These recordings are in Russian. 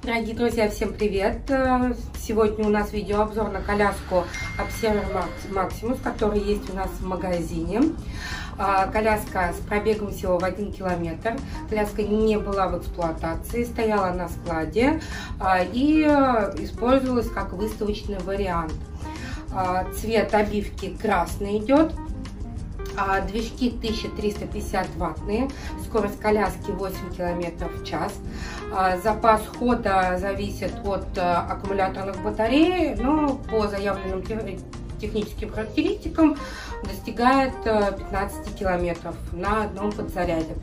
Дорогие друзья, всем привет! Сегодня у нас видеообзор на коляску Observer Maximus, который есть у нас в магазине. Коляска с пробегом всего в 1 километр. Коляска не была в эксплуатации, стояла на складе и использовалась как выставочный вариант. Цвет обивки красный идет. Движки 1350 ваттные, скорость коляски 8 км в час. Запас хода зависит от аккумуляторных батарей, но по заявленным техническим характеристикам достигает 15 км на одном подзаряде.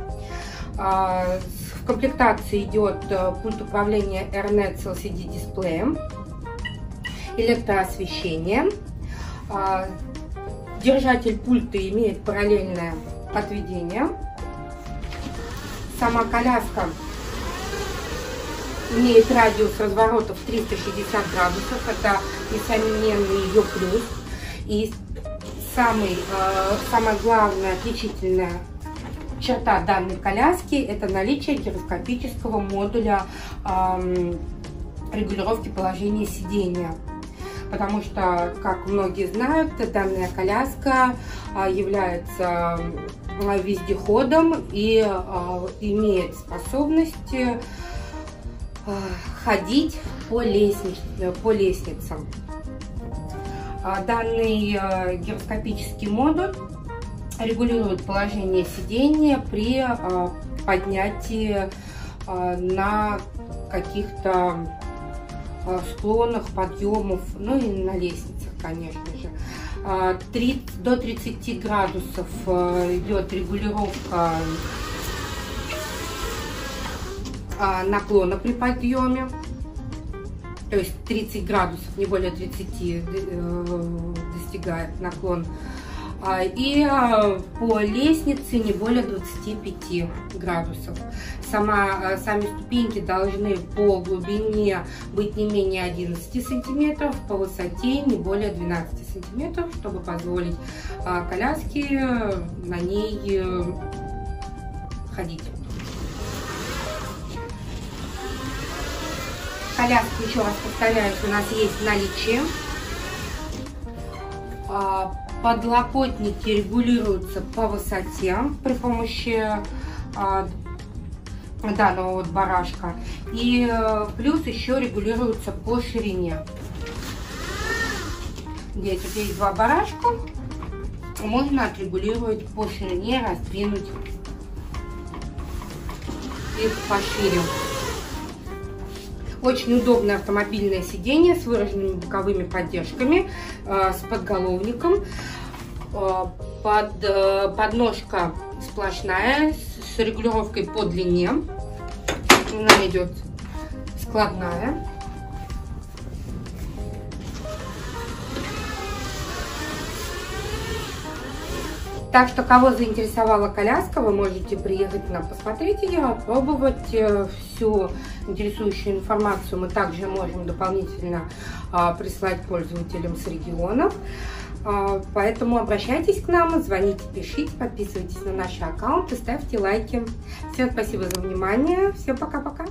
В комплектации идет пульт управления R-Net с LCD-дисплеем, электроосвещение. Держатель пульта имеет параллельное подведение. Сама коляска имеет радиус разворотов 360 градусов. Это несомненный ее плюс. И самая главная отличительная черта данной коляски — это наличие гироскопического модуля регулировки положения сидения. Потому что, как многие знают, данная коляска является вездеходом и имеет способность ходить по лестницам. Данный гироскопический модуль регулирует положение сидения при поднятии на каких-то склонах, подъемов, ну и на лестницах, конечно же. До 30 градусов идет регулировка наклона при подъеме, то есть 30 градусов, не более 30 достигает наклон. И по лестнице не более 25 градусов. Сами ступеньки должны по глубине быть не менее 11 сантиметров, по высоте не более 12 сантиметров, чтобы позволить коляске на ней ходить. Коляска, еще раз повторяюсь, у нас есть в наличии. Подлокотники регулируются по высоте при помощи данного вот барашка. И плюс еще регулируются по ширине. Здесь вот есть два барашка. Можно отрегулировать по ширине, раздвинуть их пошире. Очень удобное автомобильное сиденье с выраженными боковыми поддержками, с подголовником. Подножка сплошная, с регулировкой по длине. Она идет складная. Так что, кого заинтересовала коляска, вы можете приехать к нам, посмотреть ее, пробовать. Всю интересующую информацию мы также можем дополнительно прислать пользователям с регионов. Поэтому обращайтесь к нам, звоните, пишите, подписывайтесь на наши аккаунты, ставьте лайки. Всем спасибо за внимание, всем пока-пока!